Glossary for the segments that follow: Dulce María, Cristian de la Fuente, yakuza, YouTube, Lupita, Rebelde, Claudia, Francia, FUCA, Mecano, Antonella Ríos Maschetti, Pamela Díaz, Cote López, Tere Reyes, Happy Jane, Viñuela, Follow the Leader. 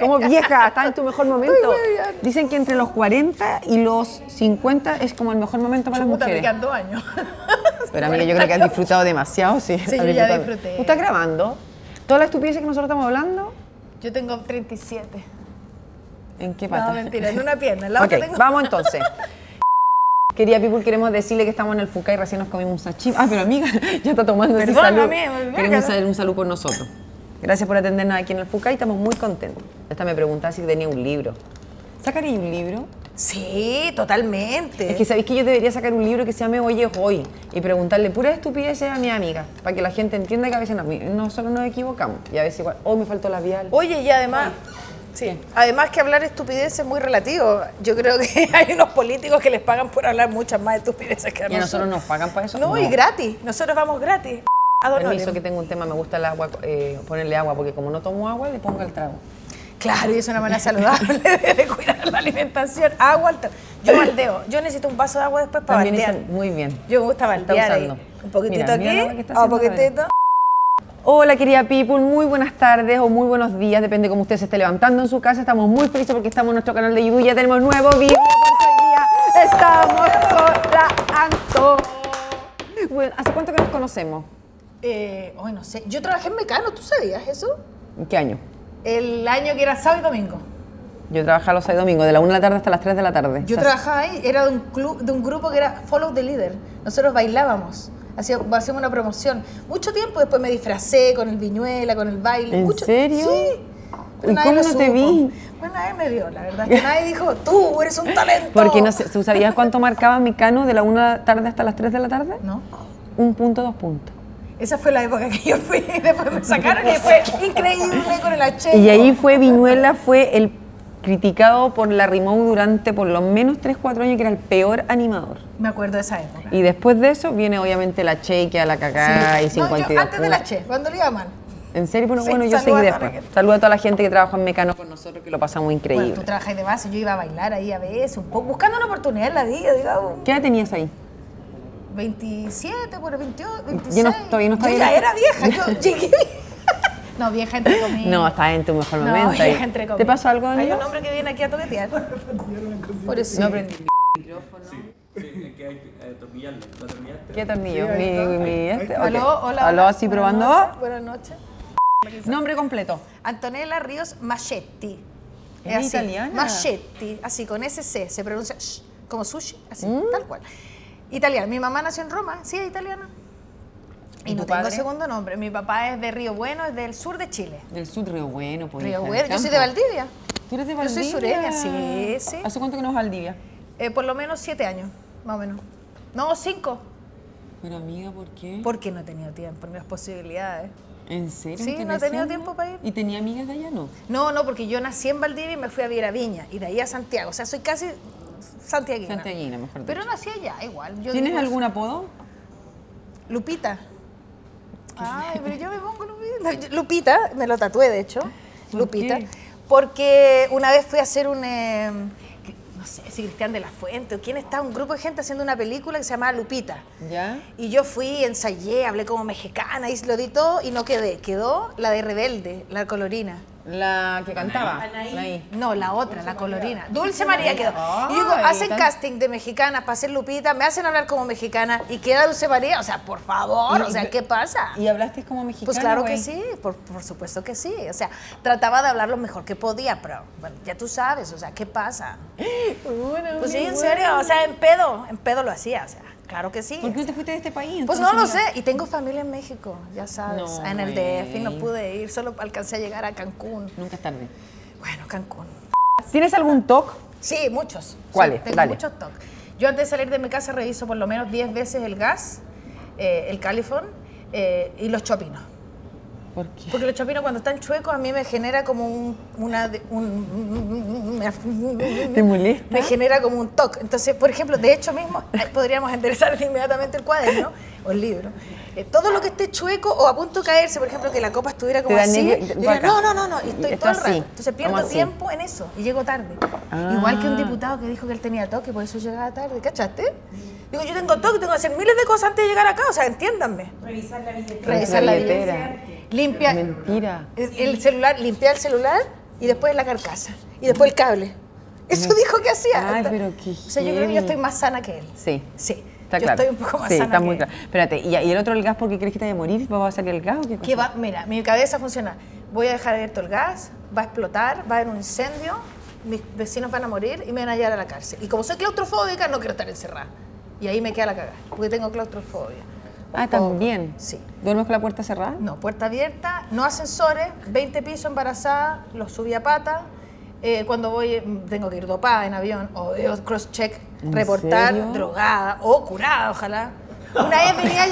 Como vieja, estás en tu mejor momento. Dicen que entre los 40 y los 50 es como el mejor momento para las mujeres. Me quedan 2 años. Pero amiga, yo creo que has disfrutado demasiado. Sí, sí, yo ya disfruté. ¿Tú estás grabando? ¿Todas las estupideces que nosotros estamos hablando? Yo tengo 37. ¿En qué pata? No, mentira, en una pierna. En la otra tengo... Vamos entonces. Querida People, queremos decirle que estamos en el FUCA y recién nos comimos un sashimi. Ah, pero amiga, ya está tomando ese salud. Queremos hacer un salud por nosotros. Gracias por atendernos aquí en el FUCA y estamos muy contentos. Esta me preguntaba si tenía un libro. ¿Sacaría un libro? Sí, totalmente. Es que sabéis que yo debería sacar un libro que se llame Oye Hoy y preguntarle puras estupideces a mi amiga para que la gente entienda que a veces nosotros nos equivocamos y a veces igual, oh, me faltó la vial. Oye, y además... Sí. Además que hablar estupideces es muy relativo. Yo creo que hay unos políticos que les pagan por hablar muchas más estupideces que a nosotros. ¿Y a nosotros nos pagan para eso? No, y gratis. Nosotros vamos gratis. Permiso, que tengo un tema, me gusta el agua, ponerle agua, porque como no tomo agua, le pongo el trago. Claro, y es una manera saludable de cuidar la alimentación. Agua al trago. Yo baldeo. Yo necesito un vaso de agua después para baldear. Muy bien. Yo me gusta baldear ahí. Un poquitito. Mira, aquí, un poquitito. Hola querida People, muy buenas tardes o muy buenos días, depende de cómo usted se esté levantando en su casa. Estamos muy felices porque estamos en nuestro canal de YouTube y ya tenemos un nuevo video. Día estamos con la Anto. Bueno, ¿hace cuánto que nos conocemos? Hoy no sé, yo trabajé en Mecano, ¿tú sabías eso? ¿En qué año? El año que era sábado y domingo. Yo trabajaba los sábados y domingos, de la 1 de la tarde hasta las 3 de la tarde. Yo trabajaba ahí, era de un club, de un grupo que era Follow the Leader. Nosotros bailábamos. Hacíamos una promoción. Mucho tiempo después me disfracé con el Viñuela, con el baile. ¿En serio? Sí. ¿Y cómo no te vi? Bueno, nadie me vio, la verdad. Que nadie dijo, tú eres un talento. Porque no sé, ¿tú sabías cuánto marcaba Mecano de la 1 de la tarde hasta las 3 de la tarde? No. 1 punto, 2 puntos. Esa fue la época que yo fui y después me sacaron y fue increíble con el H. Y ahí fue Viñuela, fue el criticado por la Rimou durante por lo menos 3-4 años, que era el peor animador. Me acuerdo de esa época. Y después de eso viene obviamente la Che, que a la cagada, sí. Y 52. No, yo antes de la Che, cuando le iba mal. ¿En serio? Bueno, sí, bueno, yo seguí después. Saluda a toda la gente que trabaja en Mecano con nosotros, que lo pasamos increíble. Bueno, tú trabajas de base, yo iba a bailar ahí a veces, un poco, buscando una oportunidad en la vida, digamos. ¿Qué edad tenías ahí? 27, bueno, 28, 26. Yo no, todavía no estaba. Yo ya era vieja, yo llegué. No, vieja entre comillas. No, estás en tu mejor momento. No, vieja entre comillas. ¿Te pasó algo, Daniel? Hay un hombre que viene aquí a toquetear. Por eso. No aprendí el micrófono. Sí, es que hay que atornillarlo. ¿Qué atornillo? Aló, hola. Aló, así probando. Buenas noches. Nombre completo. Antonella Ríos Maschetti. ¿Es italiana? Maschetti, así con SC, se pronuncia como sushi, así, tal cual. Italiana. Mi mamá nació en Roma, sí, es italiana. Y no tengo segundo nombre. Mi papá es de Río Bueno, es del sur de Chile. ¿Del sur Río Bueno? Por Río Bueno. Yo soy de Valdivia. ¿Tú eres de Valdivia? Yo soy sureña, sí, sí. ¿Hace cuánto que no es Valdivia? Por lo menos 7 años, más o menos. No, 5. Pero amiga, ¿por qué? Porque no he tenido tiempo, ni las posibilidades. ¿En serio? Sí, no he tenido tiempo para ir. ¿Y tenía amigas de allá, no? No, no, porque yo nací en Valdivia y me fui a vivir a Viña, y de ahí a Santiago. O sea, soy casi santiaguina. Santiaguina, mejor dicho. Pero nací allá, igual. Yo ¿Tienes algún apodo? Lupita. Ay, pero yo me pongo Lupita. Lupita, me lo tatué de hecho. Lupita. ¿Qué? Porque una vez fui a hacer un... no sé si Cristian de la Fuente o quién está, un grupo de gente haciendo una película que se llamaba Lupita. ¿Ya? Y yo fui, ensayé, hablé como mexicana, y lo di todo y no quedé. Quedó la de Rebelde, la colorina. ¿La que cantaba? Anahí. No, la otra, la colorina. Dulce María quedó. Y digo, hacen casting de mexicanas para hacer Lupita, me hacen hablar como mexicana y queda Dulce María. O sea, por favor, o sea, ¿qué pasa? ¿Y hablaste como mexicana? Pues claro que sí, por supuesto que sí. O sea, trataba de hablar lo mejor que podía, pero bueno, ya tú sabes, o sea, ¿qué pasa? Pues sí, en serio, o sea, en pedo lo hacía, o sea. Claro que sí. ¿Por qué no te fuiste de este país? Pues no lo sé. Y tengo familia en México, ya sabes. No, en el DF no pude ir, solo alcancé a llegar a Cancún. Nunca es tarde. Bueno, Cancún. ¿Tienes algún TOC? Sí, muchos. ¿Cuáles? Sí, tengo muchos TOC. Yo antes de salir de mi casa reviso por lo menos 10 veces el gas, el califón y los chopinos. ¿Por qué? Porque los chopinos cuando están chuecos a mí me genera como ¿Te molesta? Me genera como un toque. Entonces, por ejemplo, de hecho mismo, podríamos enderezar inmediatamente el cuaderno, ¿no? O el libro. Todo lo que esté chueco o a punto de caerse, por ejemplo, que la copa estuviera como así, yo diría, no, y estoy todo el rato. Entonces pierdo tiempo en eso y llego tarde. Igual que un diputado que dijo que él tenía toque, por eso llegaba tarde, ¿cachaste? Digo, yo tengo toque, tengo que hacer miles de cosas antes de llegar acá, o sea, entiéndanme. Revisar la billetera. Limpiar el celular, y después la carcasa, y después el cable. Eso dijo que hacía. Ay, pero qué yo creo que yo estoy más sana que él. Sí. Sí. Está claro. Estoy un poco más sana está que muy él. Claro. Espérate, ¿y el otro, el gas, porque crees que te va a morir? ¿Va a salir el gas o qué cosa? ¿Qué va? Mira, mi cabeza funciona. Voy a dejar abierto el gas, va a explotar, va a haber un incendio, mis vecinos van a morir y me van a llevar a la cárcel. Y como soy claustrofóbica, no quiero estar encerrada. Y ahí me queda la cagada, porque tengo claustrofobia. Ah, también. Sí. ¿Duermes con la puerta cerrada? No, puerta abierta, no ascensores, 20 pisos embarazada, los subí a pata. Cuando voy, tengo que ir dopada en avión, o cross-check, reportar, ¿serio? Drogada, o curada, ojalá. Una vez venía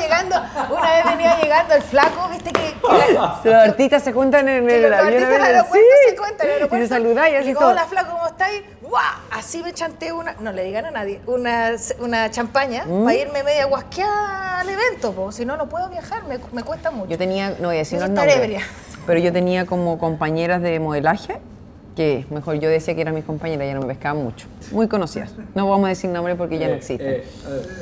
llegando el flaco, viste que los artistas se juntan en el avión. Los artistas en el aeropuerto se juntan en el aeropuerto. Y te saludáis así todo. Hola, flaco, ¿cómo estáis? ¡Guau! Así me chanté una, no le digan a nadie, una champaña para irme media guasqueada al evento, po. Si no, no puedo viajar, me cuesta mucho. Yo tenía, no voy a decir los nombres, pero yo tenía como compañeras de modelaje, que mejor yo decía que eran mis compañeras, ya no me pescaban mucho. Muy conocidas. No vamos a decir nombres porque ya no existen.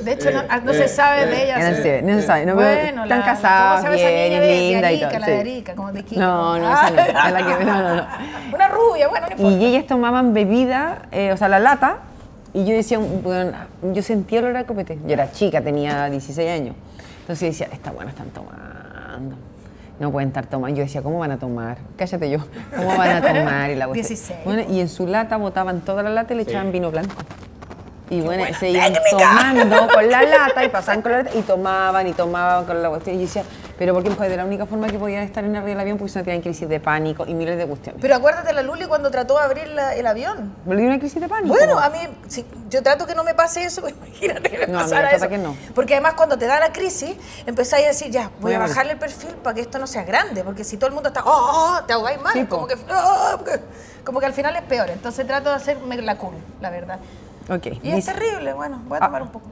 De hecho, no se sabe de ellas. No se sabe. No, bueno, están casadas, bien, linda y todo. La de Arica, como de Quito. No, no, esa no. A la que, no. Una rubia, bueno, no importa. Y ellas tomaban bebida, o sea, la lata, y yo decía, bueno, yo sentía el olor a copete. Yo era chica, tenía 16 años. Entonces yo decía, estas buenas están tomando. No pueden estar tomando. Yo decía, ¿cómo van a tomar? Cállate yo. ¿Cómo van a tomar? Y la 16. Bueno, y en su lata botaban toda la lata y le echaban vino blanco. Y bueno, se iban tomando con la lata y pasaban con la lata y tomaban con la cuestión. Y yo decía, pero ¿por qué? Pues de la única forma que podían estar en arriba del avión porque si no tenían crisis de pánico y miles de cuestiones. Pero acuérdate la Luli cuando trató de abrir el avión. ¿Le dio una crisis de pánico? Bueno, a mí, si yo trato que no me pase eso, pues imagínate que me pasara eso. Que no. Porque además cuando te da la crisis, empezáis a decir, ya, voy a bajarle el perfil para que esto no sea grande. Porque si todo el mundo está, te ahogáis mal, sí, como que al final es peor. Entonces trato de hacerme la cool, la verdad. Okay. Y es terrible, bueno, voy a tomar un poco.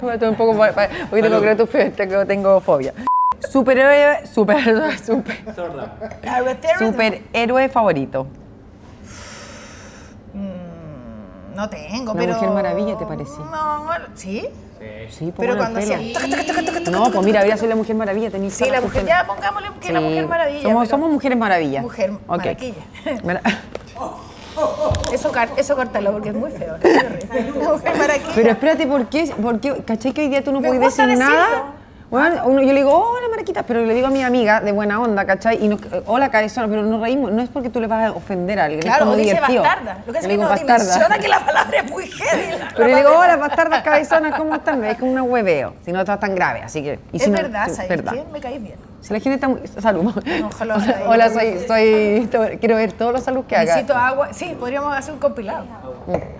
Voy a tomar un poco para hoy te logré tu fe, tengo fobia. Superhéroe favorito. No tengo, pero... Mujer Maravilla, ¿te parece? No, ¿sí? Sí, pero cuando hacía... No, pues mira, ahora soy la Mujer Maravilla, tenía... Sí, la mujer, ya pongámosle que la Mujer Maravilla. Somos Mujeres Maravilla. Mujer Maraquilla. Eso córtalo porque es muy feo. Pero espérate, ¿por qué? ¿Cachai que hoy día tú no podías decir nada? Bueno, yo le digo, hola Maraquita, pero le digo a mi amiga de buena onda, ¿cachai? Y hola cabezona, pero nos reímos. No es porque tú le vas a ofender a alguien. Claro, o dice divertido. Bastarda. Lo que es que no dimensiona que la palabra es muy heavy. Pero le digo, hola bastardas, cabezonas, ¿cómo están? Es como un hueveo, si no estás tan grave, así que... Y es si verdad, no, sí, verdad. ¿Quién me caís bien? Si la gente está muy... Salud. No, ojalá. Hola, quiero ver todos los salud que haga. Necesito agua. Sí, podríamos hacer un compilado.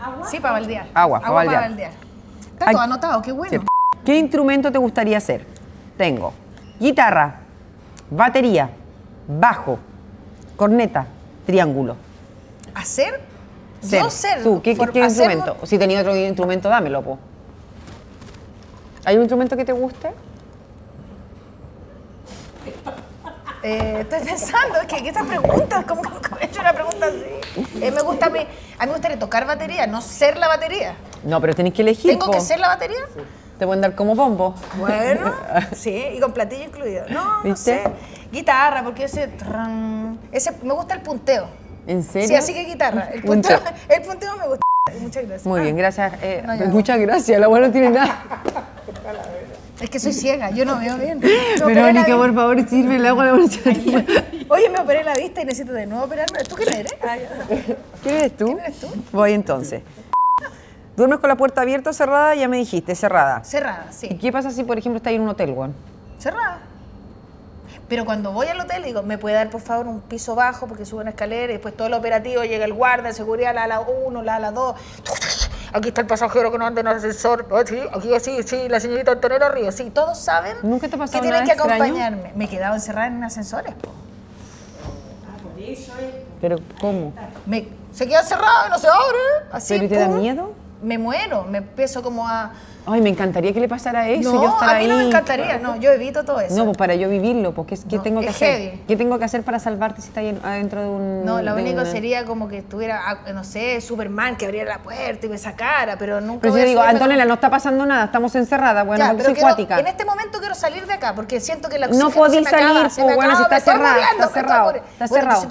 ¿Agua? Sí, para baldear. Agua para baldear. Está todo anotado, qué bueno. Sí. ¿Qué instrumento te gustaría hacer? Tengo guitarra, batería, bajo, corneta, triángulo. ¿Hacer? Yo ser. ¿Tú qué instrumento? Si tenía otro instrumento, dámelo, po. ¿Hay un instrumento que te guste? Estoy pensando, es que estas preguntas, ¿cómo he hecho una pregunta así? A mí me gustaría tocar batería, no ser la batería. No, pero tenés que elegir. ¿Tengo que ser la batería? Sí. Te pueden dar como bombo. Bueno, sí, y con platillo incluido. No, ¿viste? No sé. Guitarra, porque ese me gusta el punteo. ¿En serio? Sí, así que guitarra. El punteo me gusta. Muchas gracias. Muy bien, gracias. Muchas gracias, la abuela no tiene nada. Es que soy ciega, yo no veo bien. Verónica, por favor, sirve el agua a la bolsaría. Oye, me operé la vista y necesito de nuevo operarme. ¿Tú quién eres? ¿Quién eres tú? ¿Quién eres tú? Voy entonces. ¿Duermes con la puerta abierta o cerrada? Ya me dijiste, cerrada. Cerrada, sí. ¿Y qué pasa si, por ejemplo, estás en un hotel, Juan? Cerrada. Pero cuando voy al hotel digo, ¿me puede dar, por favor, un piso bajo? Porque sube una escalera y después todo el operativo, llega el guarda, el seguridad, la ala 1, la ala 2. Aquí está el pasajero que no anda en el ascensor. Sí, aquí, sí, la señorita Antonella Ríos. Sí, todos saben ¿nunca te ha pasado que tienen que acompañarme. Extraño? Me he quedado encerrada en ascensores, po. Ah, por eso es. ¿Pero cómo? Se queda cerrado y no se abre. Así, ¿pero te da miedo? Me muero, me empiezo como a ay, me encantaría que le pasara eso. No, y yo estar a mí no me encantaría, no, yo evito todo eso. No, pues para yo vivirlo, porque es, ¿qué no, tengo que hacer? Heavy. ¿Qué tengo que hacer para salvarte si estás adentro de un...? No, lo único sería como que estuviera, no sé, Superman, que abriera la puerta y me sacara, pero nunca... Pero yo digo, Antonella, no está pasando nada, estamos encerradas, bueno, ya, soy cuática. En este momento quiero salir de acá, porque siento que la oxígeno no podía salir, pues bueno, si está cerrado, está cerrado, está cerrado.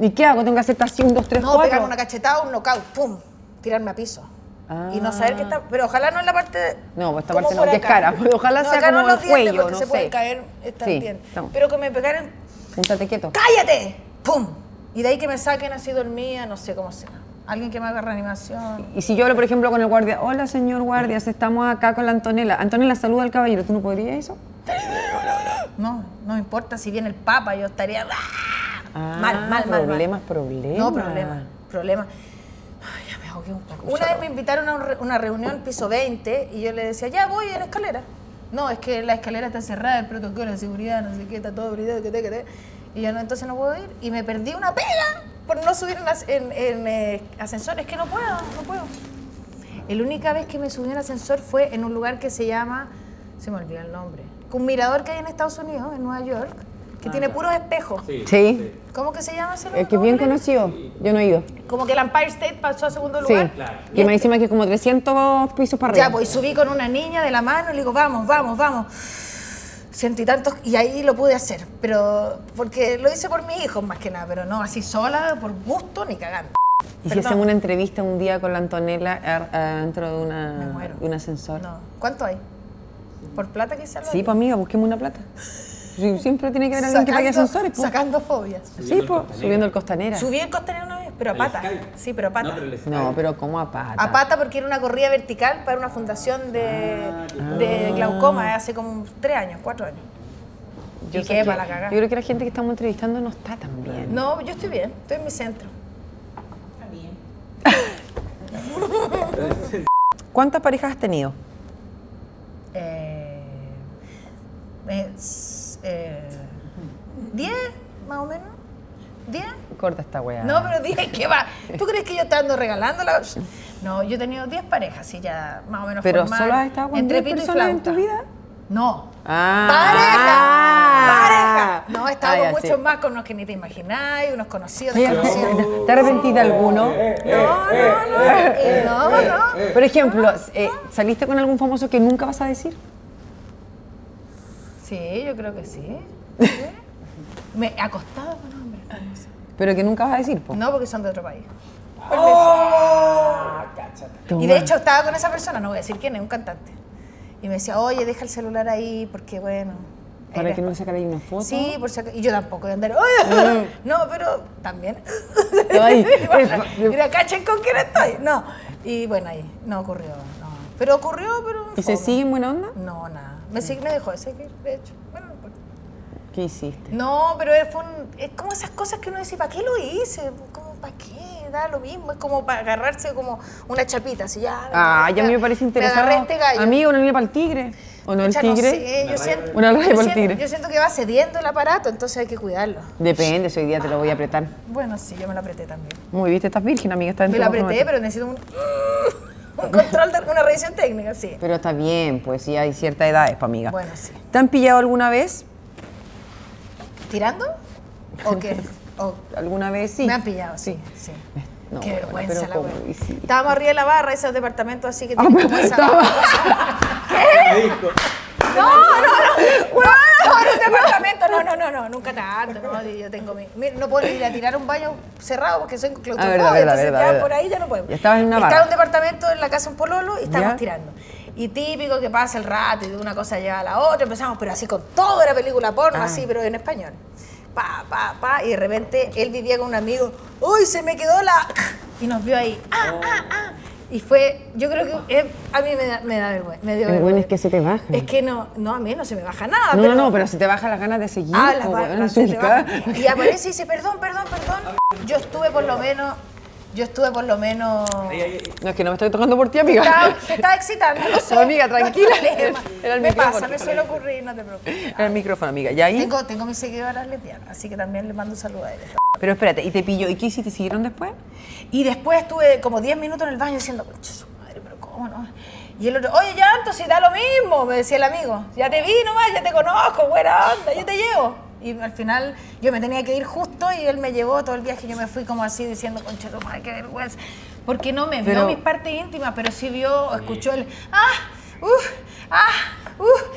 ¿Y qué hago? Tengo que hacer así, 1, 2, 3, 4. No, pegar una cachetada, un knockout, pum, tirarme a piso. Ah. Y no saber que está... Pero ojalá no en la parte... De, no, esta parte no, que es cara. Ojalá no, sea como no el cuello, no se sé. Pueden caer, están sí, bien. Estamos. Pero que me pegaran... Púntate quieto. ¡Cállate! ¡Pum! Y de ahí que me saquen así dormida, no sé cómo sea. Alguien que me haga reanimación. Y si yo hablo, por ejemplo, con el guardia. Hola, señor guardias, estamos acá con la Antonella. Antonella, saluda al caballero. ¿Tú no podrías eso? No, no me importa. Si viene el Papa, yo estaría... Ah, mal. Problemas. No, problemas. Ay, ya me ahogué un poco. Una vez me invitaron a una reunión, piso 20, y yo le decía, ya voy en la escalera. No, es que la escalera está cerrada, el protocolo de seguridad, no sé qué, está todo brillado, que te. Y yo, no, entonces no puedo ir. Y me perdí una pega por no subir en ascensor. Es que no puedo. La única vez que me subí en ascensor fue en un lugar que se llama, se me olvidó el nombre, un mirador que hay en Estados Unidos, en Nueva York, que tiene puros espejos. Sí. ¿Cómo que se llama ese lugar? Es que es bien conocido. Yo no he ido. Como que el Empire State pasó a segundo lugar. Sí, claro. Y me dicen que es como 300 pisos para arriba. Ya, pues, y subí con una niña de la mano y le digo, vamos. Ciento y tantos, y ahí lo pude hacer. Pero, porque lo hice por mis hijos más que nada, pero no así sola, por gusto, ni cagando. Y si hacemos una entrevista un día con la Antonella dentro de un ascensor. No. ¿Cuánto hay? ¿Por plata quizás? Sí, pues amiga, busquemos una plata. Siempre tiene que haber alguien que pague ascensores. Sacando fobias. Sí, pues, subiendo el Costanera. Subí el Costanera una vez, pero a pata. Sí, pero a pata. No, pero ¿cómo a pata? A pata porque era una corrida vertical para una fundación de glaucoma hace como 3 años, 4 años. Yo quedé para la cagada. Yo creo que la gente que estamos entrevistando no está tan bien. No, yo estoy bien. Estoy en mi centro. Está bien. ¿Cuántas parejas has tenido? ¿10? Más o menos. ¿10? Corta esta weá. No, pero 10, ¿qué va? ¿Tú crees que yo te ando regalándola? No, yo he tenido 10 parejas, sí, ya más o menos. ¿Pero formal, solo has estado con 10 personas en tu vida? No. ¡Pareja! No, he estado con muchos más, con unos que ni te imagináis, unos conocidos, desconocidos. ¿Te arrepentiste alguno? No. Por ejemplo, ¿saliste con algún famoso que nunca vas a decir? Sí, yo creo que sí. Me he acostado con hombres. Pero que nunca vas a decir, ¿po? No, porque son de otro país. ¡Oh! Y de hecho estaba con esa persona, no voy a decir quién es, un cantante. Y me decía, oye, deja el celular ahí, porque bueno... ¿Para que no sacara ahí una foto? Sí, por si acaso. Y yo tampoco, de andar... No, pero también... Mira, cachen con quién estoy. No. Y bueno, ahí no ocurrió. No. Pero ocurrió, pero... ¿Y se sigue en buena onda? No, nada. Me dejó de seguir, de hecho. Bueno, no importa. ¿Qué hiciste? No, pero es como esas cosas que uno dice, ¿para qué lo hice? Como, ¿para qué? Da lo mismo. Es como para agarrarse como una chapita. Así, ya, ya me parece interesante. Este amigo, una línea para el tigre. ¿O no el tigre? No sé, una línea para el tigre. Yo siento que va cediendo el aparato, entonces hay que cuidarlo. Depende, si hoy día te lo voy a apretar. Bueno, sí, yo me lo apreté también. Muy bien, estás virgen, amiga. Estás me lo apreté, pero necesito un... Un control de una revisión técnica, sí. Pero está bien, pues sí, hay cierta edad, pa' amiga. Bueno, sí. ¿Te han pillado alguna vez? ¿Tirando? ¿O qué? ¿O alguna vez sí? Me han pillado, sí. No, qué vergüenza la wea. Sí. Estábamos arriba de la barra, ese departamento así que tiene como esa... ¿Qué? No. Bueno, en un departamento, no, nunca tanto. No, yo tengo no puedo ir a tirar un baño cerrado porque soy claustrofóbica, entonces ya por ahí ya no puedo. Estaba en una barra. Estaba en un departamento en la casa de un pololo y estábamos tirando. Y típico que pasa el rato y de una cosa lleva a la otra, empezamos, pero así con todo, era película porno, así, pero en español. Pa, y de repente él vivía con un amigo, ¡uy, se me quedó la! Y nos vio ahí, Y fue, yo creo que a mí me da vergüenza. Me dio vergüenza. Bueno, es que se te baja. Es que no, a mí no se me baja nada. No, pero se te baja las ganas de seguir. Y aparece y dice, perdón. Yo estuve por lo menos... No, es que no me estoy tocando por ti, amiga. Se está excitando, no sé. Amiga, tranquila. Era el micrófono. Me pasa, me suele ocurrir, no te preocupes. Era el micrófono, amiga. ¿Y ahí? Tengo mis seguidoras lesbianas, así que también les mando un saludo a ellas. Pero espérate, ¿y te pilló? ¿Y qué hiciste? ¿Siguieron después? Y después estuve como 10 minutos en el baño diciendo, concha su madre, pero ¿cómo no? Y el otro, oye, llanto, si da lo mismo, me decía el amigo. Ya te vi nomás, ya te conozco, buena onda, yo te llevo. Y al final yo me tenía que ir justo y él me llevó todo el viaje. Yo me fui como así diciendo, concha, toma, qué vergüenza. Porque no me vio mis partes íntimas, pero sí vio, escuchó el...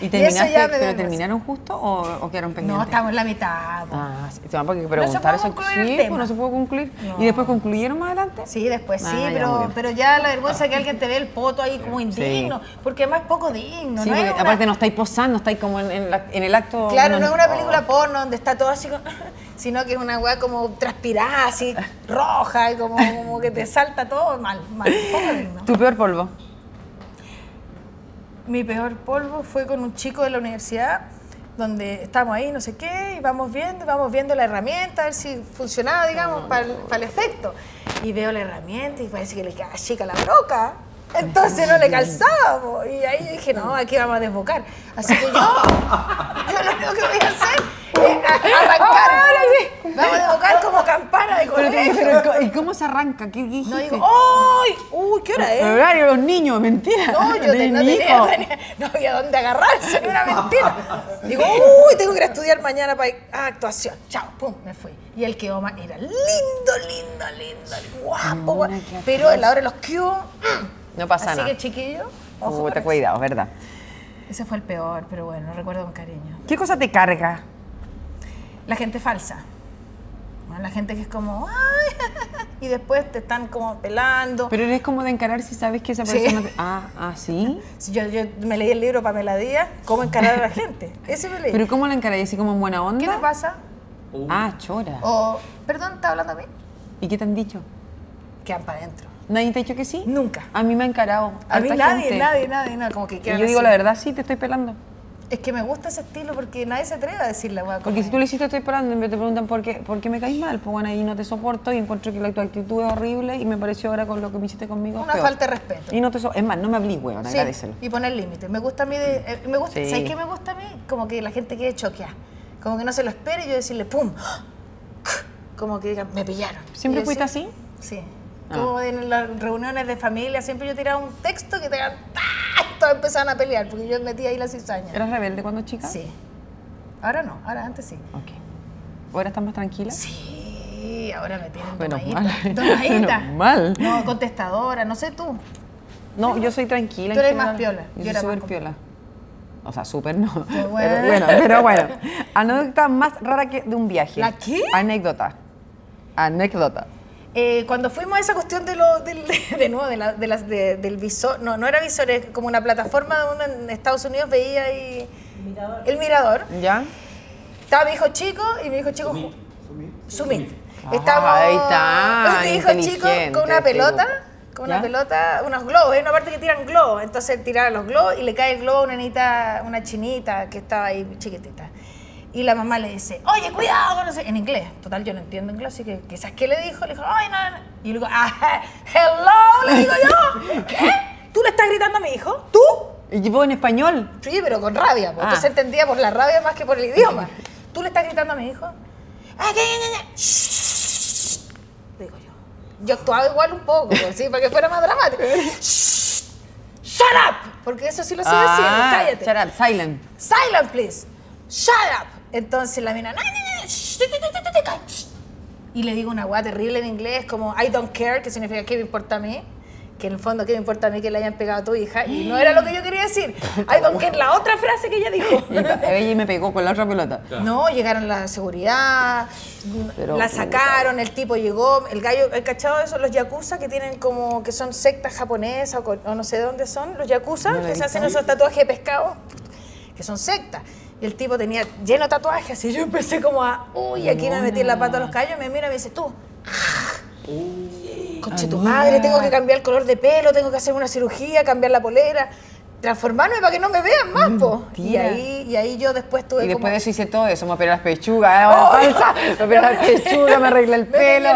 ¿Y terminaste, pero terminaron justo o quedaron pendientes? No, estamos en la mitad. Porque preguntar eso, no se puede concluir. ¿Y después concluyeron más adelante? Sí, después sí, pero ya la vergüenza que alguien te ve el poto ahí como indigno, porque además poco digno. Sí, aparte no estáis posando, estáis como en el acto... Claro, no es una película porno donde está todo así, sino que es una weá como transpirada, así, roja, y como que te salta todo mal. ¿Tu peor polvo? Mi peor polvo fue con un chico de la universidad, donde estábamos ahí, no sé qué, y vamos viendo la herramienta, a ver si funcionaba, digamos, para el efecto. Y veo la herramienta y parece que le queda chica la broca. Entonces no le calzábamos. Y ahí yo dije, no, aquí vamos a desbocar. Así que yo lo único que voy a hacer es arrancar. Vamos a desbocar como campana de colegio. ¿Y cómo se arranca? ¿Qué dijiste? No, digo, ¡ay! ¡Uy! ¿Qué hora es? El horario de los niños, mentira. No, yo no había dónde agarrarse, era mentira. Digo, ¡uy! Tengo que ir a estudiar mañana para actuación. Chao, pum, me fui. Y el que Oma era lindo, guapo. Pero a la hora de los Q... No pasa nada. Así que, chiquillo, ojo. Te cuidado, ¿verdad? Ese fue el peor, pero bueno, lo recuerdo con cariño. ¿Qué cosa te carga? La gente falsa. Bueno, la gente que es como... ¡Ay! Y después te están como pelando. Pero eres como de encarar si sabes que esa persona... Sí. Te... ¿Sí? Yo me leí el libro Pamela Díaz, Cómo encarar a la gente. Ese me leí. ¿Pero cómo la encaráis? ¿Así como en buena onda? ¿Qué te pasa? Chora. O, perdón, ¿estás hablando a mí? ¿Y qué te han dicho? Quedan para adentro. ¿Nadie te ha dicho que sí? Nunca. A mí me ha encarado. A mí nadie, no, como que quedan. Y yo digo, así, la verdad, sí, te estoy pelando. Es que me gusta ese estilo porque nadie se atreve a decir la hueá. Porque si tú le hiciste estoy pelando, en vez te preguntan por qué me caes mal, pues bueno, ahí no te soporto y encuentro que tu actitud es horrible y me pareció ahora con lo que me hiciste conmigo una peor. Falta de respeto. Y no te es más, no me hablís, hueón, agradecelo. Y poner límites. Me gusta a mí, ¿sabes qué me gusta a mí? Como que la gente quede choqueada. Como que no se lo espere y yo decirle, ¡pum! Como que digan, me pillaron. ¿Siempre fuiste así? Sí. Como en las reuniones de familia, siempre yo tiraba un texto que te hagan todos empezaban a pelear, porque yo metía ahí la cizaña. ¿Eras rebelde cuando chica? Sí. Ahora no, antes sí. Ok. ¿Ahora estás más tranquila? Sí, ahora me tienen tomadita. Mal. No, contestadora, no sé tú. No, yo soy tranquila. Tú eres más piola. Yo era súper piola. O sea, súper no. Pero bueno. Anécdota más rara que de un viaje. ¿La qué? Anécdota. Cuando fuimos a esa cuestión del visor, no era visor, es como una plataforma donde uno en Estados Unidos veía ahí el mirador. ¿Ya? Estaba mi hijo chico y mi hijo chico... Sumit. Ahí está, mi hijo chico con una pelota, unos globos. Hay una parte que tiran globos, entonces tiraba los globos y le cae el globo a una chinita que estaba ahí chiquitita. Y la mamá le dice, oye, cuidado, no sé, en inglés. Total, yo no entiendo inglés, así que quizás qué le dijo. Le dijo, ay, no, no. Y luego, hello, le digo yo. ¿Qué? ¿Tú le estás gritando a mi hijo? ¿Tú? ¿Y vos en español? Sí, pero con rabia, porque se entendía por la rabia más que por el idioma. ¿Tú le estás gritando a mi hijo? Le digo yo. Yo actuaba igual un poco, ¿sí? Para que fuera más dramático. Shut up, porque eso sí lo sigue haciendo, cállate. Shut up, silent. Silent, please. Shut up. Entonces la mina, y le digo una hueá terrible en inglés, como I don't care, que significa ¿qué me importa a mí? Que en el fondo, ¿qué me importa a mí que le hayan pegado a tu hija? Y no era lo que yo quería decir. I don't care, la otra frase que ella dijo. Ella me pegó con la otra pelota. No, llegaron la seguridad, la sacaron, el tipo llegó, el gallo, el cachado de esos, los yakuza que tienen como, que son sectas japonesas o no sé de dónde son, los yakuza, que se hacen esos tatuajes de pescado, que son sectas. Y el tipo tenía lleno de tatuajes y yo empecé como a... Uy, aquí me metí la pata a los callos, me mira y me dice, tú... Conche tu madre, tengo que cambiar el color de pelo, tengo que hacer una cirugía, cambiar la polera, transformarme para que no me vean más, po. Y ahí yo después tuve como... Y después de eso hice todo eso, me operé las pechugas, me operé las pechugas, me arreglé el pelo.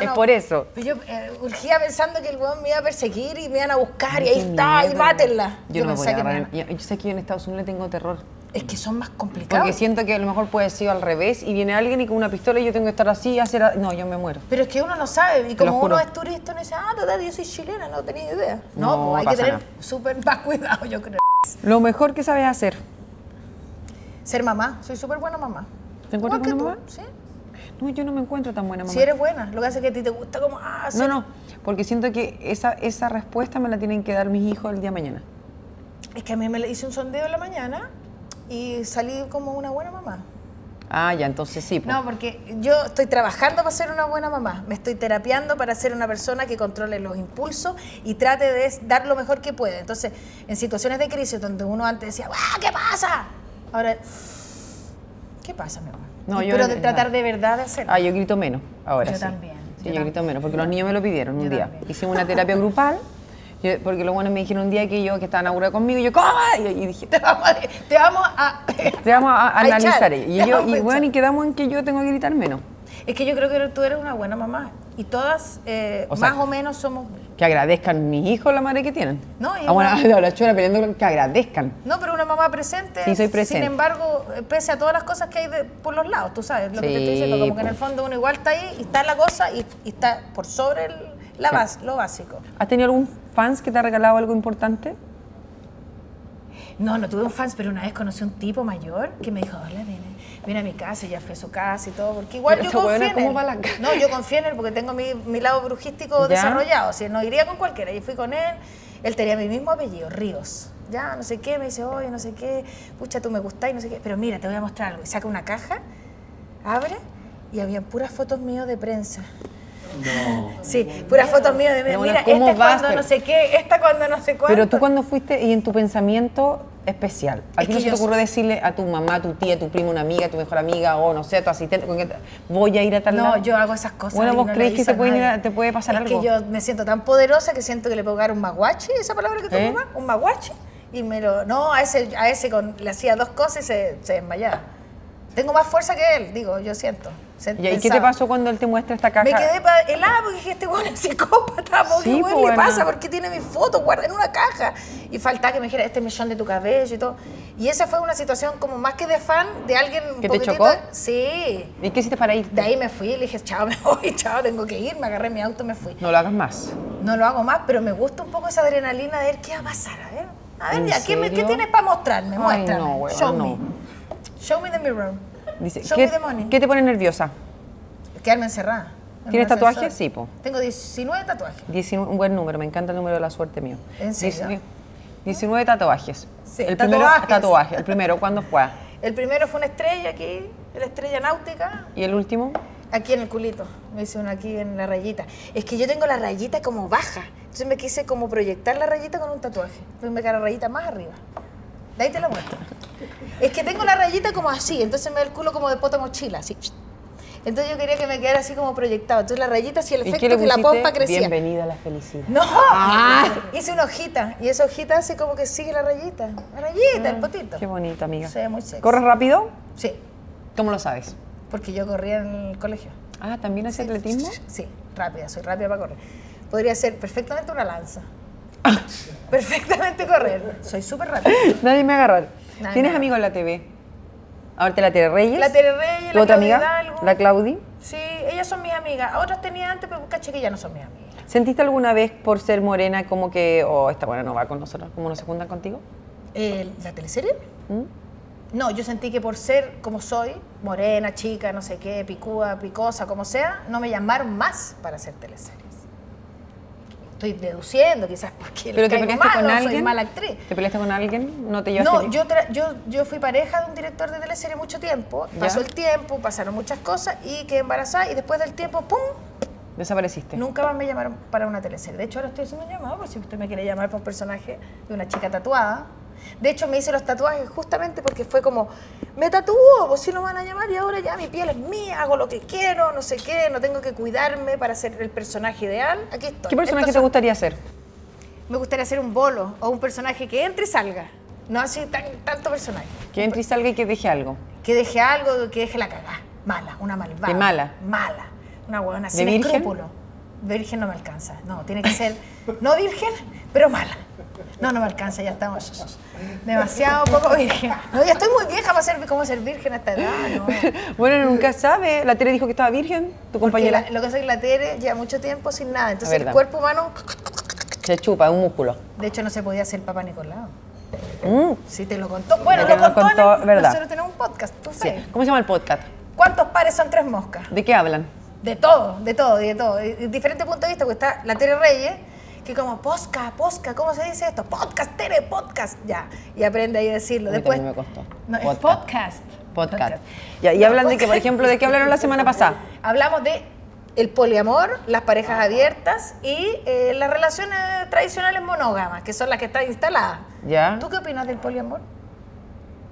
Es por eso. Yo urgía pensando que el huevón me iba a perseguir y me iban a buscar y ahí está, y mátenla. Yo no voy a agarrar. Yo sé que yo en Estados Unidos tengo terror. Es que son más complicados. Porque siento que a lo mejor puede haber sido al revés y viene alguien y con una pistola y yo tengo que estar así y hacer... No, yo me muero. Pero es que uno no sabe. Y como uno es turista, uno dice, ah, total, yo soy chilena, no tenía idea. No, pues hay que tener súper más cuidado, yo creo. Lo mejor que sabes hacer. Ser mamá. Soy súper buena mamá. ¿Te encuentras buena mamá? Sí. No, yo no me encuentro tan buena mamá. Si eres buena. Lo que hace es que a ti te gusta como... Ah, no, no. Porque siento que esa respuesta me la tienen que dar mis hijos el día de mañana. Es que a mí me hice un sondeo en la mañana... Y salí como una buena mamá. Ah, ya, entonces sí. Pues. No, porque yo estoy trabajando para ser una buena mamá. Me estoy terapiando para ser una persona que controle los impulsos y trate de dar lo mejor que puede. Entonces, en situaciones de crisis donde uno antes decía, ¡ah, qué pasa! Ahora, ¿qué pasa, mi mamá? No, yo, pero de tratar de verdad de hacerlo. Ah, yo grito menos ahora. Yo sí. También. Sí, yo grito menos, porque los niños me lo pidieron un día. También. Hicimos una terapia grupal. Porque los buenos me dijeron un día que estaban aburridos conmigo y yo, ¿cómo? Y dije, te vamos a analizar. Y bueno, y quedamos en que yo tengo que gritar menos. Es que yo creo que tú eres una buena mamá. Y todas, más o menos, somos... Que agradezcan mis hijos la madre que tienen. No, y la chora peleando que agradezcan. No, pero una mamá presente. Sí, soy presente. Sin embargo, pese a todas las cosas que hay por los lados, tú sabes, lo que te estoy diciendo. Como que en el fondo uno igual está ahí y está la cosa y está por sobre lo básico. ¿Has tenido algún fans que te ha regalado algo importante? No, no tuve un fans, pero una vez conocí a un tipo mayor que me dijo, hola, viene a mi casa, y ya fui a su casa y todo, porque igual pero yo confío en él. No, yo confío en él porque tengo mi lado brujístico desarrollado, o sea, no iría con cualquiera. Yo fui con él, él tenía mi mismo apellido, Ríos. Ya, no sé qué, me dice, oye, no sé qué, pucha, tú me gustás y no sé qué, pero mira, te voy a mostrar algo. Y saca una caja, abre, y había puras fotos mías de prensa. No. Sí, puras fotos mías de mira, esta cuando no sé qué, esta cuando no sé cuánto. Pero tú cuando fuiste y en tu pensamiento especial, ¿a ti no se te ocurrió decirle a tu mamá, a tu tía, a tu prima, una amiga, a tu mejor amiga o no sé, a tu asistente, voy a ir a tal lado? No, yo hago esas cosas. Bueno, ¿vos crees que te puede pasar algo? Es que yo me siento tan poderosa que siento que le puedo dar un maguache, esa palabra que tú mamá, un maguache, y me lo... No, le hacía dos cosas y se desmayaba. Tengo más fuerza que él, digo, yo siento. ¿Y qué te pasó cuando él te muestra esta caja? Me quedé helada porque dije, este weón es psicópata, ¿qué weón le pasa? ¿Por qué tiene mis fotos guardadas en una caja? Y faltaba que me dijera, este millón de tu cabello y todo. Y esa fue una situación como más que de fan, de alguien un poquitito. ¿Que te chocó? Sí. ¿Y qué hiciste para irte? De ahí me fui, le dije, chao, me voy, chao, tengo que ir, me agarré mi auto y me fui. No lo hagas más. No lo hago más, pero me gusta un poco esa adrenalina de ver qué va a pasar, a ver. A ver, ya, ¿qué tienes para mostrarme? Muéstrame. No, weón, show me. Show me the mirror. Dice, ¿qué te pone nerviosa? Quedarme encerrada. ¿Tienes tatuajes? Sí, po. Tengo 19 tatuajes. 19, un buen número, me encanta el número de la suerte mío. ¿En serio? 19 tatuajes. Sí, el primero, ¿cuándo fue? El primero fue una estrella aquí, la estrella náutica. ¿Y el último? Aquí en el culito, me hice uno aquí en la rayita. Es que yo tengo la rayita como baja, entonces me quise como proyectar la rayita con un tatuaje. Entonces me queda la rayita más arriba. De ahí te lo muestro. Es que tengo la rayita como así, entonces me da el culo como de pota mochila, así. Entonces yo quería que me quedara así como proyectado. Entonces la rayita así, el efecto que la pompa crecía. Bienvenida a la felicidad. ¡No! ¡Ah! Hice una hojita, y esa hojita hace como que sigue la rayita. La rayita, el potito. Qué bonito, amiga. Sí, muy sexy. ¿Corres rápido? Sí. ¿Cómo lo sabes? Porque yo corría en el colegio. Ah, ¿también haces atletismo? Sí, rápida, soy rápida para correr. Podría ser perfectamente una lanza. Perfectamente correr. Soy súper rápida. Nadie me agarra. ¿Tienes amigos en la TV? Ahorita la Tere Reyes. La Tere Reyes, la otra amiga, la Claudia. Sí, ellas son mis amigas. Otras tenía antes, pero caché que ya no son mis amigas. ¿Sentiste alguna vez por ser morena como que, oh, esta buena no va con nosotros, como no se juntan contigo? ¿La teleserie? No, yo sentí que por ser como soy, morena, chica, no sé qué, picúa, picosa, como sea, no me llamaron más para hacer teleseries. Estoy deduciendo quizás porque ¿pero te peleaste malo, con alguien? Soy mala actriz. ¿Te peleaste con alguien? ¿No te llevaste? No, yo fui pareja de un director de teleserie mucho tiempo. Pasó el tiempo, pasaron muchas cosas y quedé embarazada y después del tiempo, ¡pum! Desapareciste. Nunca más me llamaron para una teleserie. De hecho, ahora estoy haciendo un llamado por si usted me quiere llamar para un personaje de una chica tatuada. De hecho, me hice los tatuajes justamente porque fue como, me tatúo, pues si no van a llamar y ahora ya mi piel es mía, hago lo que quiero, no sé qué, no tengo que cuidarme para ser el personaje ideal. Aquí estoy. ¿Qué personaje te gustaría hacer? Me gustaría hacer un bolo o un personaje que entre y salga. No así tanto personaje. Que entre y salga y que deje algo. Que deje algo, que deje la cagada. Mala, una malvada. ¿De mala? Mala. Una huevona sin escrúpulo. virgen no me alcanza. No, tiene que ser no virgen, pero mala. No, no me alcanza, ya estamos demasiado poco virgen. No, ya estoy muy vieja para ser, ¿cómo ser virgen a esta edad? No. Bueno, nunca sabe. La Tere dijo que estaba virgen, tu compañera. Lo que hace es que la Tere lleva mucho tiempo sin nada. Entonces el cuerpo humano... se chupa, es un músculo. De hecho, no se podía hacer Papá Nicolau. Sí, te lo contó. Bueno, lo contó en el, verdad. Nosotros tenemos un podcast, ¿tú sabes? Sí. ¿Cómo se llama el podcast? ¿Cuántos pares son tres moscas? ¿De qué hablan? De todo, de todo, de todo. De diferentes puntos de vista, porque está la Tere Reyes, que como, posca, ¿cómo se dice esto? Podcast, Tere, podcast, ya. Y aprende ahí a decirlo. Después me costó. No, podcast. Es podcast. Ya, y hablan de que, por ejemplo, ¿de qué hablaron la semana pasada? Hablamos de el poliamor, las parejas abiertas y las relaciones tradicionales monógamas, que son las que están instaladas. Ya. ¿Tú qué opinas del poliamor?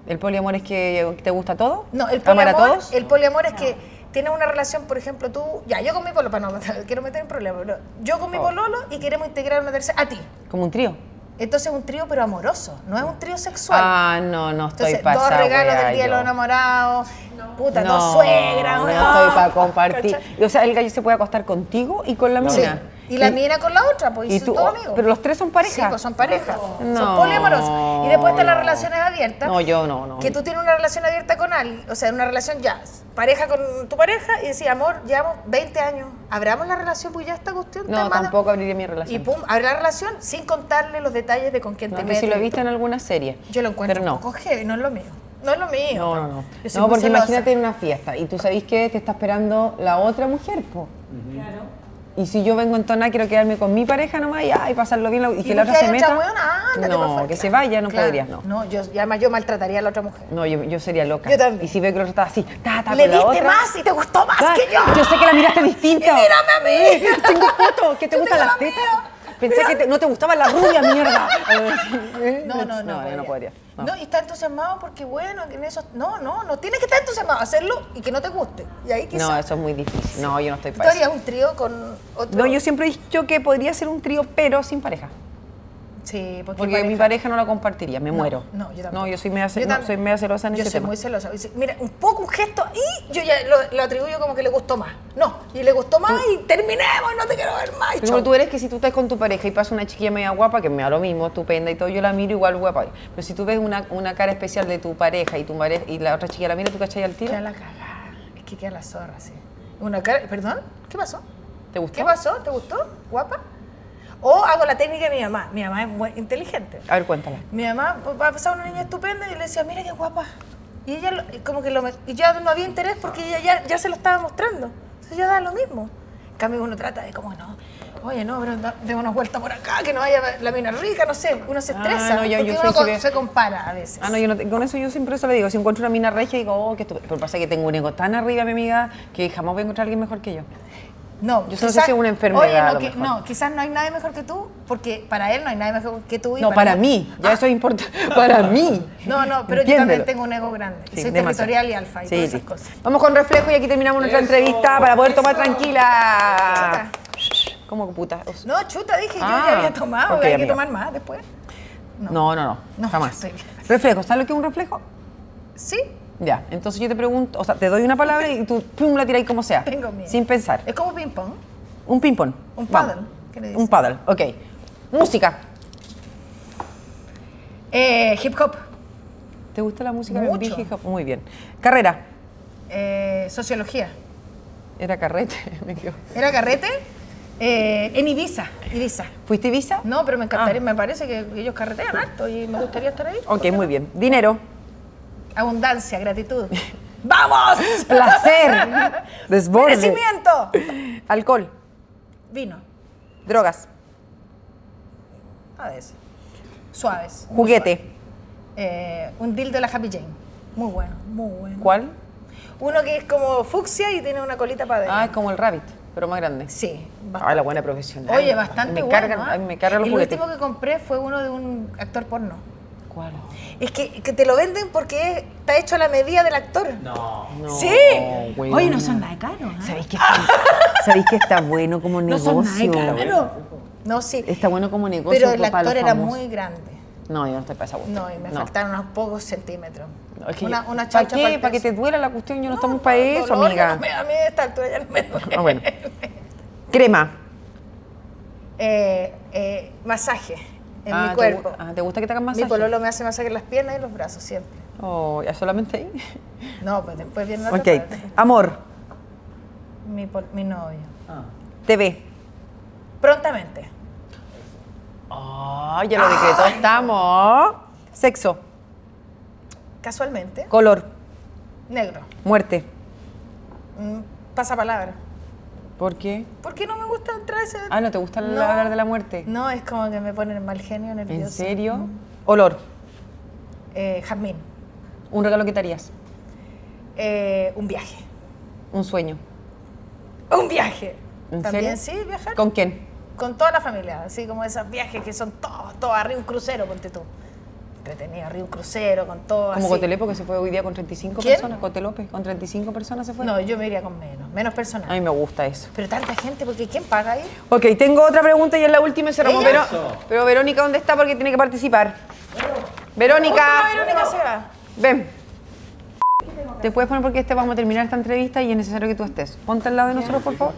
¿El poliamor es que te gusta todo? No, el poliamor, ¿amar a todos? El poliamor es que... tienes una relación, por ejemplo, tú... Ya, yo con mi pololo, para no quiero meter en problemas. Yo con mi pololo y queremos integrar una tercera... A ti. Como un trío. Entonces es un trío, pero amoroso. No es un trío sexual. Ah, no, no estoy pasada. Entonces, dos regalos del día de los enamorados. No. Puta, no, dos suegras. No estoy para compartir. O sea, el gallo se puede acostar contigo y con la mina. Sí. Y la mina con la otra, pues. Y tú, todo amigo. Pero los tres son parejas. Sí, pues son parejas. No. Son poliamorosos. Y después están las relaciones abiertas. No, yo no. Que tú tienes una relación abierta con alguien. O sea, una relación ya... pareja con tu pareja y decir, amor, llevamos 20 años, abramos la relación, pues ya esta cuestión. No, tampoco abriría mi relación. Y pum, abrir la relación sin contarle los detalles de con quién te metes. Si lo he visto en alguna serie. Yo lo encuentro un poco heavy, no es lo mío. No es lo mío. No. No, porque imagínate en una fiesta y tú sabés que te está esperando la otra mujer, po. Claro. Y si yo vengo en tonada, quiero quedarme con mi pareja nomás y pasarlo bien y que la otra se meta. No, que se vaya, no podría, no. No, yo además yo maltrataría a la otra mujer. No, yo sería loca. Yo también. Y si veo que la otra estaba así, le diste más y te gustó más que yo. Yo sé que la miraste distinta. Mírame a mí. Tengo fotos, que te gustan las tetas. Pensé que no te gustaba la rubia, mierda. No, no podría. No, y está entusiasmado porque bueno, en eso... No tienes que estar entusiasmado, hacerlo y que no te guste. Y ahí quizás... No, eso es muy difícil. No, yo no estoy para eso. ¿Tú harías un trío con otro? No, yo siempre he dicho que podría ser un trío, pero sin pareja. Sí, porque mi pareja no la compartiría, me muero. No, yo tampoco. No, yo soy media celosa en ese tema. Yo soy muy celosa. Mira, un poco un gesto y yo ya lo atribuyo como que le gustó más. No, y le gustó más y terminemos, no te quiero ver más. Pero tú eres que si tú estás con tu pareja y pasa una chiquilla media guapa, que me da lo mismo, estupenda y todo, yo la miro igual guapa. Pero si tú ves una cara especial de tu pareja y la otra chiquilla la mira, ¿tú cachai al tiro? Queda la cagada, es que queda la zorra, sí. Una cara, perdón, ¿qué pasó? ¿Te gustó? ¿Qué pasó? ¿Te gustó? ¿Guapa? O hago la técnica de mi mamá. Mi mamá es muy inteligente. A ver, cuéntala. Mi mamá pasaba una niña estupenda y le decía, mira qué guapa. Y ella como que ya no había interés porque ella ya se lo estaba mostrando. Entonces ya da lo mismo. En cambio uno trata de como, no, oye, no, pero démonos vuelta por acá, que no haya la mina rica, no sé. Uno se estresa porque uno se compara a veces. Ah, no, yo no, con eso yo siempre eso le digo. Si encuentro una mina regia, digo, oh, qué estupendo. Pero pasa que tengo un ego tan arriba, mi amiga, que jamás voy a encontrar a alguien mejor que yo. No, yo solo sé si es una enfermedad. Oye, no, quizás no hay nadie mejor que tú, porque para él no hay nadie mejor que tú. Y no, para mí, ya eso es importante. Para mí. No, pero yo también tengo un ego grande. Sí, soy territorial y alfa y todas esas cosas. Vamos con Reflejo y aquí terminamos nuestra entrevista para poder tomar tranquila. Chuta. ¿Cómo puta? No, chuta, dije, yo ya había tomado, okay, hay que tomar más después. No, jamás. Reflejo, ¿sabes lo que es un reflejo? Sí. Ya, entonces yo te pregunto, o sea, te doy una palabra y tú pum, la tiráis como sea. Tengo miedo. Sin pensar. Es como ping-pong. Un ping-pong. Un paddle. ¿Qué le dices? Un paddle, ok. Música. Hip-hop. ¿Te gusta la música? Mucho. Hip-hop, muy bien. Carrera. Sociología. Era carrete, me equivoco. ¿Era carrete? En Ibiza. ¿Fuiste Ibiza? No, pero me encantaría, me parece que ellos carretean harto y me gustaría estar ahí. Ok, muy bien. Dinero. Abundancia, gratitud. ¡Vamos! Placer. Desborde. Merecimiento. Alcohol. Vino. Drogas. A veces. Suaves. Juguete. Suave. Un dildo de la Happy Jane. Muy bueno, muy bueno. ¿Cuál? Uno que es como fucsia y tiene una colita para adentro. Ah, es como el rabbit, pero más grande. Sí. Bastante. Ah, la buena profesional. Oye, bastante bueno. Me cargan los juguetes. El último que compré fue uno de un actor porno. ¿Cuál? Es que te lo venden porque está hecho a la medida del actor. No. Sí. Bueno. Oye, no son nada de caro. ¿Sabéis que está bueno como negocio? No son nada de caro. No, sí. Está bueno como negocio. Pero el actor era muy grande. No, yo no estoy para esa cuestión. No, y me faltaron unos pocos centímetros. Okay. Una chancha para que te duela la cuestión. Yo no estamos para eso, amiga. A mí a esta altura ya no me duele. Crema. masaje en mi cuerpo. ¿Te gusta que te hagan masaje? Mi pololo me hace masaje en las piernas y en los brazos siempre. Oh, ¿ya solamente ahí? No, pues después viene la otra parte. Amor. Mi novio. ¿Te ve? Prontamente. Oh, ya lo decretó. Estamos. Sexo. Casualmente. Color. Negro. Muerte. Pasapalabra. ¿Por qué? Porque no me gusta entrar a ese... Ah, ¿no te gusta hablar de la muerte? No, es como que me ponen mal genio, nervioso. ¿En serio? Olor. Jazmín. ¿Un regalo que te harías? Un viaje. ¿Un sueño? Un viaje. ¿También serio? Sí, viajar. ¿Con quién? Con toda la familia, así como esos viajes que son todos, arriba un crucero, ponte tú. Entretenido, arriba un crucero, con todo. Como Cote López, que se fue hoy día con 35 ¿Quién? Personas. Cote López, con 35 personas se fue. No, yo me iría con menos personas. A mí me gusta eso. Pero tanta gente, porque ¿quién paga ahí? Ok, tengo otra pregunta y es la última y cerramos. Pero Verónica, ¿dónde está? Porque tiene que participar. Verónica. Verónica se va. Ven. Te puedes poner porque vamos a terminar esta entrevista y es necesario que tú estés. Ponte al lado de nosotros, por favor.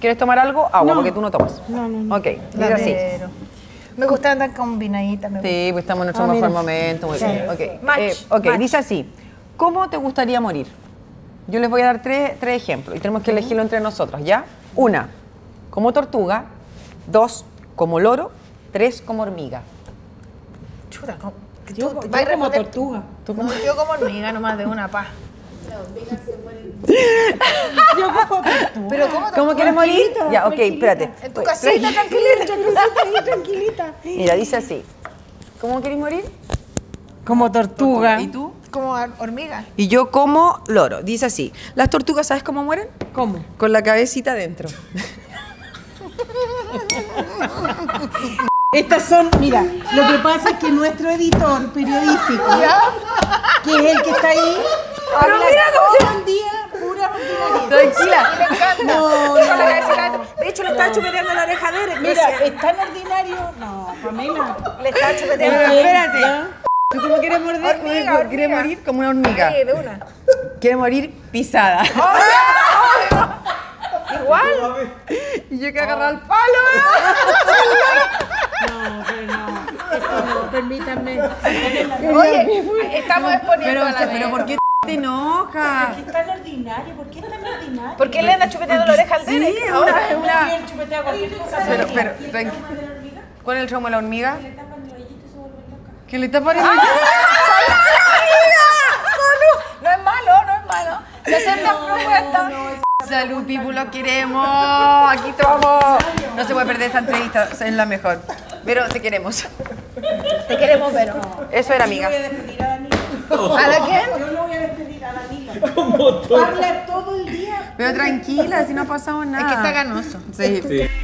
¿Quieres tomar algo? Agua, no. Porque tú no tomas. No. Ok, mira así. Me gusta andar combinaditas. Sí, pues estamos en nuestro mejor momento. Muy bien. Okay. Match. Dice así. ¿Cómo te gustaría morir? Yo les voy a dar tres ejemplos y tenemos que elegirlo entre nosotros, ¿ya? 1, como tortuga. 2, como loro. 3, como hormiga. Chuta, yo como tortuga. Yo como hormiga nomás de una paz. Las hormigas se mueren. Yo como tortuga. ¿Pero cómo quieres morir? Ya, ok, espérate. En tu casita, tranquilita. Mira, dice así. ¿Cómo quieres morir? Como tortuga. ¿Y tú? Como hormiga. Y yo como loro. Dice así. ¿Las tortugas sabes cómo mueren? ¿Cómo? Con la cabecita adentro. Estas son, mira, lo que pasa es que nuestro editor periodístico, que es el que está ahí, pero habla todo el día pura ordinaria. Tranquila. Le de hecho, le está chupeteando la oreja de él. Mira, es tan ordinario. No, Pamela. Le está chupeteando la oreja. Espérate. ¿Tú cómo quieres morder? ¿Quieres morir como una hormiga? Sí, de una. Quiere morir pisada. Igual. Y yo que agarrar el palo. No, pero no. Esto no, permítanme. Oye, estamos exponiendo a la vez. Pero ¿por qué te enojas? ¿Por qué es tan ordinario? ¿Por qué es tan ordinario? ¿Por qué le anda chupeteando la oreja al Derek? Sí, ahora es una... Pero, ¿cuál es el trauma de la hormiga? Que le tapan el hoyito y se vuelve loca. ¿Que le tapan el hoyito? ¡No es malo, no es malo! Se aceptan propuestas. Salud, Pipu, los queremos. Aquí estamos. No se puede perder esta entrevista, es la mejor. Pero te queremos. Te queremos, pero. Eso era, amiga. Yo voy a despedir a Danilo. ¿A la quién? Yo no voy a despedir a Danilo. Habla todo el día. Pero tranquila, si no ha pasado nada. Es que está ganoso. Sí.